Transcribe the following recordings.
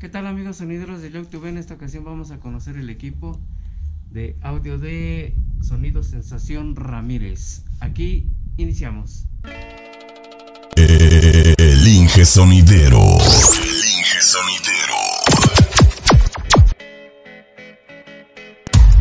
¿Qué tal, amigos sonideros de YoTube? En esta ocasión vamos a conocer el equipo de audio de Sonido Sensación Ramírez. Aquí iniciamos. El Inge Sonidero. El Inge Sonidero.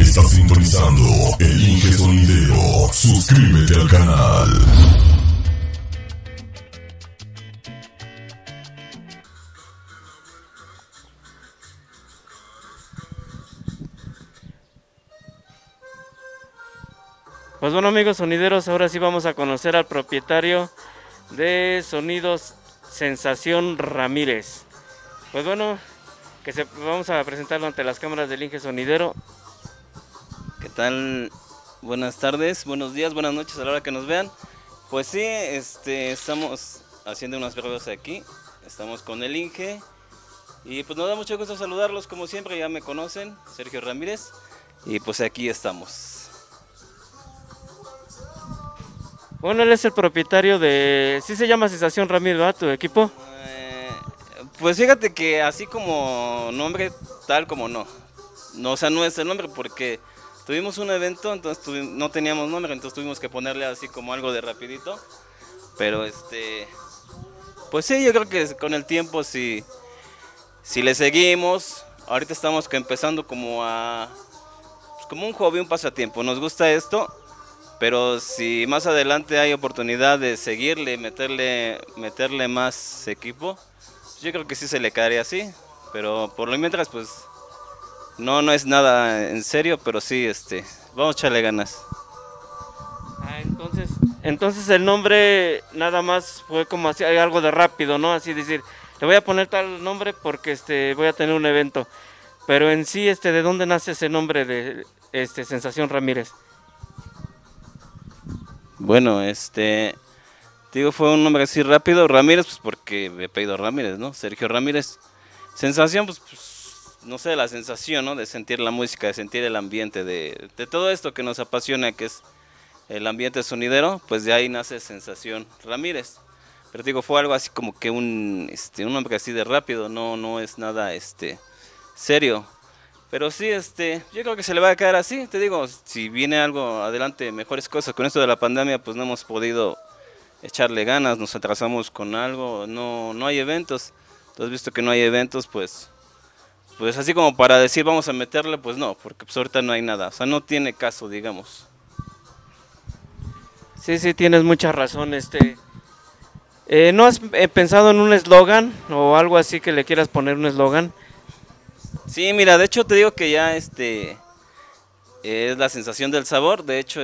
Estás sintonizando El Inge Sonidero. Suscríbete al canal. Pues bueno, amigos sonideros, ahora sí vamos a conocer al propietario de Sonidos Sensación Ramírez. Pues bueno, vamos a presentarlo ante las cámaras del Inge Sonidero. ¿Qué tal? Buenas tardes, buenos días, buenas noches a la hora que nos vean. Pues sí, estamos haciendo unas pruebas aquí, estamos con el Inge. Y pues nos da mucho gusto saludarlos, como siempre, ya me conocen, Sergio Ramírez. Y pues aquí estamos. Bueno, él es el propietario de... ¿Sí se llama Sensación Ramírez, ¿verdad? ¿Tu equipo? Pues fíjate que así como nombre, tal como no. No, o sea, no es el nombre porque tuvimos un evento, entonces no teníamos nombre, entonces tuvimos que ponerle así como algo de rapidito. Pero pues sí, yo creo que con el tiempo si le seguimos, ahorita estamos empezando como a... Pues como un hobby, un pasatiempo, nos gusta esto. Pero si más adelante hay oportunidad de seguirle y meterle más equipo, yo creo que sí se le caería así. Pero por lo mientras, pues, no es nada en serio, pero sí, vamos a echarle ganas. Ah, entonces el nombre nada más fue como así, algo de rápido, ¿no? Así decir, le voy a poner tal nombre porque voy a tener un evento. Pero en sí, ¿de dónde nace ese nombre de Sensación Ramírez? Bueno, digo, fue un nombre así rápido. Ramírez, pues porque me he pedido Ramírez, ¿no? Sergio Ramírez. Sensación, pues no sé, la sensación, ¿no? De sentir la música, de sentir el ambiente, de todo esto que nos apasiona, que es el ambiente sonidero, pues de ahí nace Sensación Ramírez. Pero digo, fue algo así como que un nombre así de rápido, no es nada, serio. Pero sí, yo creo que se le va a quedar así, te digo, si viene algo adelante, mejores cosas. Con esto de la pandemia, pues no hemos podido echarle ganas, nos atrasamos con algo, no hay eventos. Entonces, visto que no hay eventos, pues así como para decir vamos a meterle, pues no, porque pues ahorita no hay nada, o sea, no tiene caso, digamos. Sí, tienes mucha razón, ¿no has pensado en un eslogan o algo así que le quieras poner un eslogan? Sí, mira, de hecho te digo que ya es la sensación del sabor. De hecho,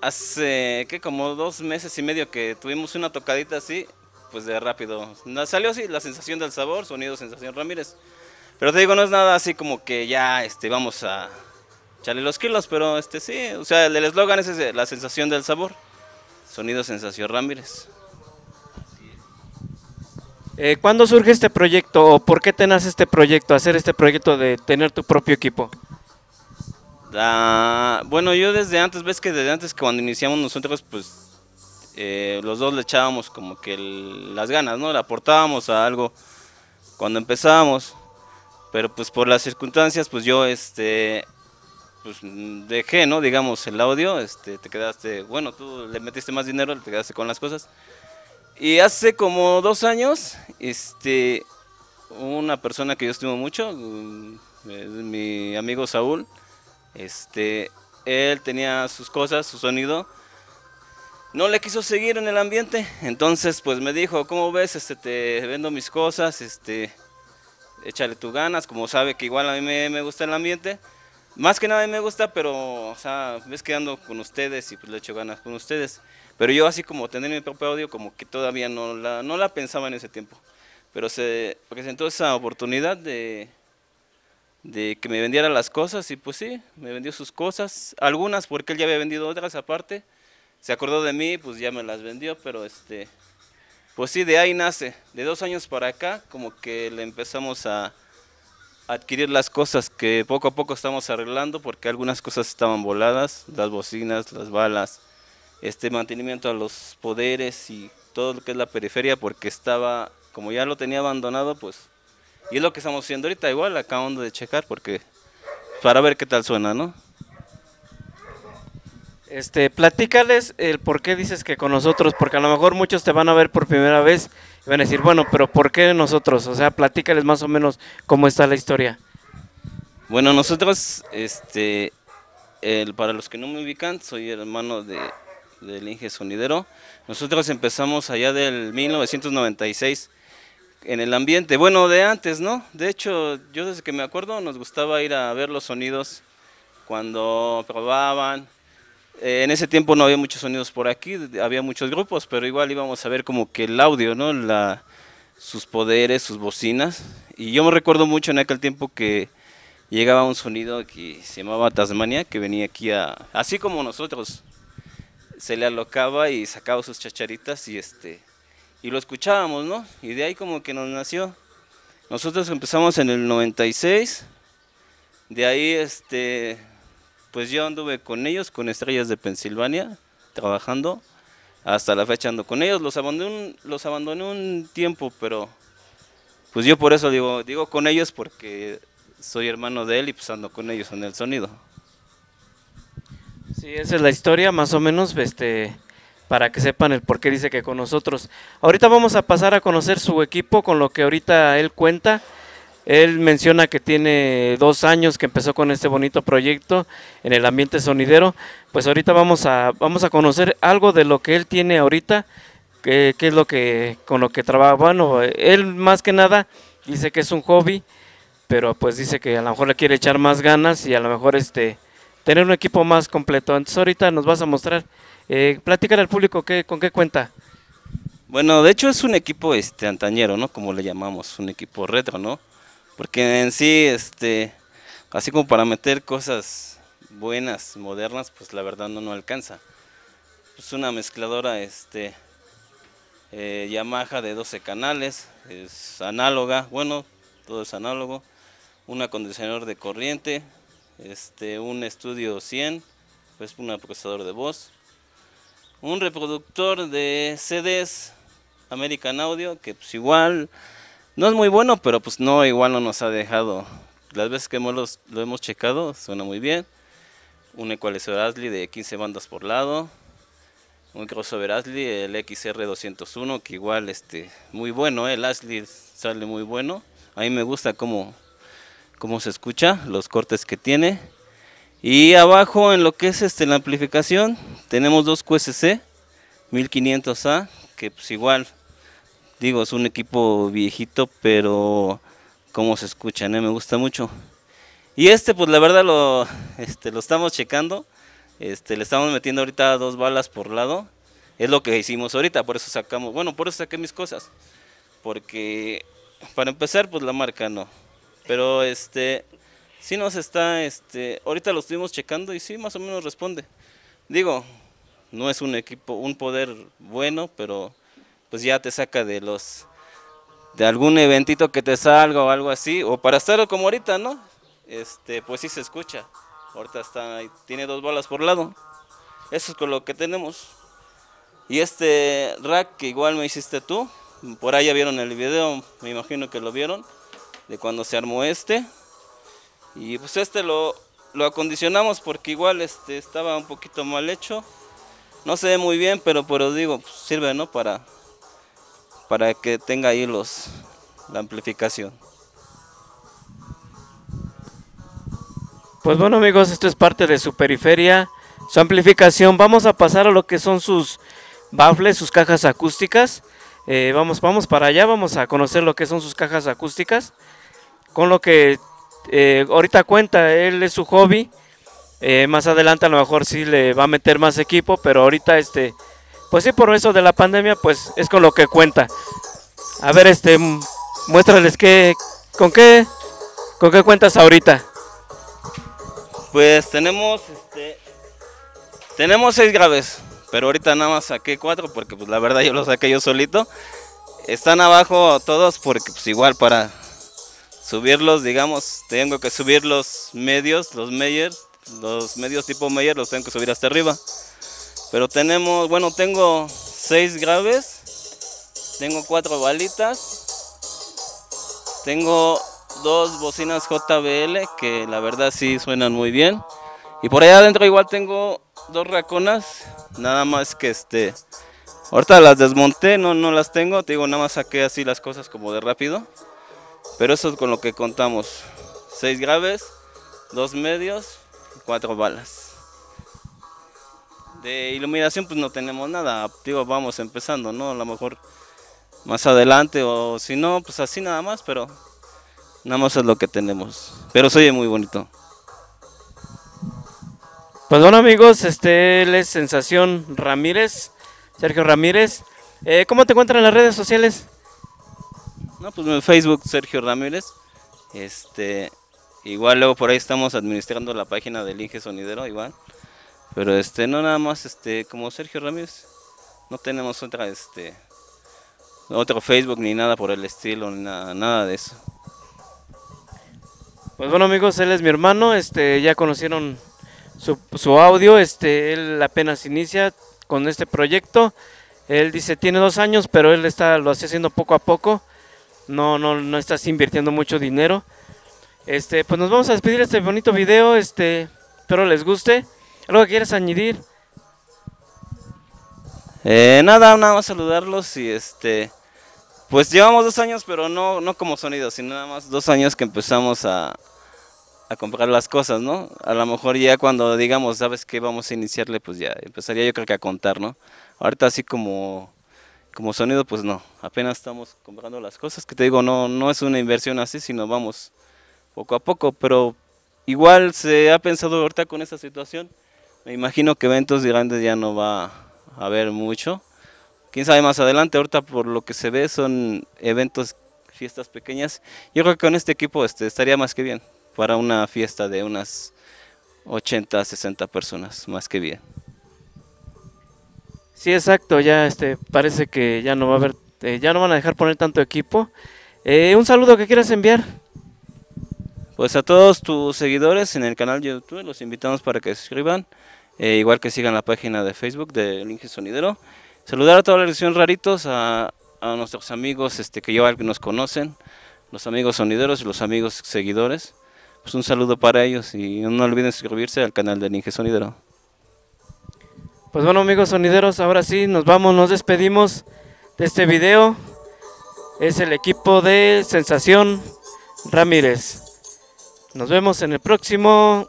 hace que como 2 meses y medio que tuvimos una tocadita así, pues de rápido salió así, la sensación del sabor, Sonido Sensación Ramírez. Pero te digo, no es nada así como que ya vamos a echarle los kilos, pero sí, o sea, el eslogan es ese, la sensación del sabor, Sonido Sensación Ramírez. ¿Cuándo surge este proyecto o por qué te nace este proyecto, hacer este proyecto de tener tu propio equipo? Bueno, yo desde antes cuando iniciamos nosotros, pues los dos le echábamos como que las ganas, ¿no? Le aportábamos a algo cuando empezábamos, pero pues por las circunstancias, pues yo pues dejé, ¿no? Digamos, el audio, te quedaste, bueno, tú le metiste más dinero, te quedaste con las cosas. Y hace como 2 años, una persona que yo estimo mucho, mi amigo Saúl, él tenía sus cosas, su sonido, no le quiso seguir en el ambiente, entonces pues me dijo, ¿cómo ves? Te vendo mis cosas, échale tus ganas, como sabe que igual a mí me gusta el ambiente, más que nada a mí me gusta, pero, o sea, ves quedando con ustedes y pues le echo ganas con ustedes. Pero yo así como tener mi propio audio, como que todavía no la pensaba en ese tiempo. Pero se presentó esa oportunidad de que me vendiera las cosas y pues sí, me vendió sus cosas. Algunas porque él ya había vendido otras aparte. Se acordó de mí, pues ya me las vendió, pero pues sí, de ahí nace. De 2 años para acá, como que le empezamos a adquirir las cosas que poco a poco estamos arreglando, porque algunas cosas estaban voladas, las bocinas, las balas, mantenimiento a los poderes y todo lo que es la periferia, porque estaba, como ya lo tenía abandonado, pues Y es lo que estamos haciendo ahorita, igual acabando de checar porque para ver qué tal suena, ¿no? Platícales el por qué dices que con nosotros, porque a lo mejor muchos te van a ver por primera vez y van a decir, bueno, pero ¿por qué nosotros? O sea, platícales más o menos cómo está la historia. Bueno, nosotros, para los que no me ubican, soy el hermano del Inge Sonidero. Nosotros empezamos allá del 1996 en el ambiente, bueno, de antes, ¿no? De hecho, yo desde que me acuerdo nos gustaba ir a ver los sonidos cuando probaban. En ese tiempo no había muchos sonidos por aquí, había muchos grupos, pero igual íbamos a ver como que el audio, ¿no? Sus poderes, sus bocinas. Y yo me recuerdo mucho en aquel tiempo que llegaba un sonido que se llamaba Tasmania, que venía aquí así como nosotros, se le alocaba y sacaba sus chacharitas y lo escuchábamos, ¿no? Y de ahí como que nos nació. Nosotros empezamos en el 96, de ahí pues yo anduve con ellos, con Estrellas de Pensilvania, trabajando. Hasta la fecha ando con ellos, los abandoné un tiempo, pero pues yo por eso digo con ellos porque soy hermano de él y pues ando con ellos en el sonido. Sí, esa es la historia más o menos, para que sepan el por qué dice que con nosotros. Ahorita vamos a pasar a conocer su equipo, con lo que ahorita él cuenta. Él menciona que tiene 2 años que empezó con este bonito proyecto en el ambiente sonidero. Pues ahorita vamos a conocer algo de lo que él tiene ahorita, qué es lo que con lo que trabaja. Bueno, él más que nada dice que es un hobby, pero pues dice que a lo mejor le quiere echar más ganas y a lo mejor tener un equipo más completo. Entonces ahorita nos vas a mostrar, platícale al público con qué cuenta. Bueno, de hecho es un equipo antañero, ¿no? Como le llamamos, un equipo retro, ¿no? Porque en sí, así como para meter cosas buenas, modernas, pues la verdad no alcanza. Es una mezcladora Yamaha de 12 canales, es análoga, bueno, todo es análogo, un acondicionador de corriente, un estudio 100, pues un procesador de voz, un reproductor de CDs American Audio, que pues igual no es muy bueno, pero pues igual no nos ha dejado. Las veces que lo hemos checado, suena muy bien. Un ecualizador Asli de 15 bandas por lado. Un crossover Asli, el XR201, que igual muy bueno, el Asli sale muy bueno. A mí me gusta cómo se escucha, los cortes que tiene. Y abajo en lo que es la amplificación, tenemos 2 QSC 1500A, que pues igual... Digo, es un equipo viejito, pero como se escucha, ¿no? Me gusta mucho. Y pues la verdad lo estamos checando. Le estamos metiendo ahorita 2 balas por lado. Es lo que hicimos ahorita, por eso sacamos, bueno, por eso saqué mis cosas. Porque para empezar, pues la marca no. Pero sí nos está, ahorita lo estuvimos checando y sí, más o menos responde. Digo, no es un equipo, un poder bueno, pero... pues ya te saca de algún eventito que te salga o algo así, o para estar como ahorita, ¿no? Pues sí se escucha. Ahorita está, tiene 2 balas por lado. Eso es con lo que tenemos. Y este rack que igual me hiciste tú, por ahí ya vieron el video, me imagino que lo vieron, de cuando se armó Y pues lo acondicionamos porque igual estaba un poquito mal hecho. No se ve muy bien, pero digo, pues sirve, ¿no? Para que tenga ahí la amplificación. Pues bueno, amigos, esto es parte de su periferia, su amplificación. Vamos a pasar a lo que son sus baffles, sus cajas acústicas. Vamos para allá, vamos a conocer lo que son sus cajas acústicas. Con lo que ahorita cuenta, él es su hobby. Más adelante a lo mejor sí le va a meter más equipo, pero ahorita pues sí, por eso de la pandemia, pues es con lo que cuenta. A ver, muéstrales con qué cuentas ahorita. Pues tenemos 6 graves, pero ahorita nada más saqué 4 porque pues la verdad yo los saqué yo solito. Están abajo todos porque pues igual para subirlos, digamos, tengo que subir los medios, los Meyer, los medios tipo Meyer los tengo que subir hasta arriba. Pero tengo 6 graves, tengo 4 balitas Tengo dos bocinas JBL que la verdad sí suenan muy bien. Y por allá adentro igual tengo dos raconas, nada más que ahorita las desmonté, no las tengo, te digo, nada más saqué así las cosas como de rápido. Pero eso es con lo que contamos. 6 graves, 2 medios, 4 balas. De iluminación pues no tenemos nada, digo, vamos empezando, ¿no? A lo mejor más adelante, o si no, pues así nada más, pero nada más es lo que tenemos. Pero se oye muy bonito. Pues bueno amigos, él es Sensación Ramírez, Sergio Ramírez. ¿Cómo te encuentran en las redes sociales? No, pues en Facebook Sergio Ramírez. Igual luego por ahí estamos administrando la página del Inge Sonidero, igual. Pero no nada más como Sergio Ramírez. No tenemos otra otro Facebook ni nada por el estilo, ni nada de eso. Pues bueno amigos, él es mi hermano, ya conocieron su audio, él apenas inicia con este proyecto. Él dice tiene 2 años, pero él lo está haciendo poco a poco, no estás invirtiendo mucho dinero. Pues nos vamos a despedir de este bonito video, espero les guste. ¿Algo que quieres añadir? Nada más saludarlos y pues llevamos 2 años, pero no como sonido, sino nada más 2 años que empezamos a comprar las cosas, ¿no? A lo mejor ya cuando digamos, ¿sabes qué? Vamos a iniciarle, pues ya empezaría yo creo que a contar, ¿no? Ahorita así como sonido, pues no, apenas estamos comprando las cosas, que te digo, no es una inversión así, sino vamos poco a poco, pero igual se ha pensado ahorita con esta situación, me imagino que eventos grandes ya no va a haber mucho, quién sabe más adelante, ahorita por lo que se ve son eventos, fiestas pequeñas, yo creo que con este equipo estaría más que bien. Para una fiesta de unas 80 a 60 personas, más que bien. Sí, exacto, ya parece que ya no va a haber, ya no van a dejar poner tanto equipo. Un saludo que quieras enviar. Pues a todos tus seguidores en el canal de YouTube, los invitamos para que se suscriban, igual que sigan la página de Facebook de El Inge Sonidero. Saludar a toda la edición Raritos, a nuestros amigos que ya nos conocen, los amigos sonideros y los amigos seguidores. Pues un saludo para ellos y no olviden suscribirse al canal del Inge Sonidero. Pues bueno amigos sonideros, ahora sí nos vamos, nos despedimos de este video. Es el equipo de Sensación Ramírez. Nos vemos en el próximo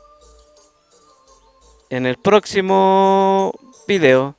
video.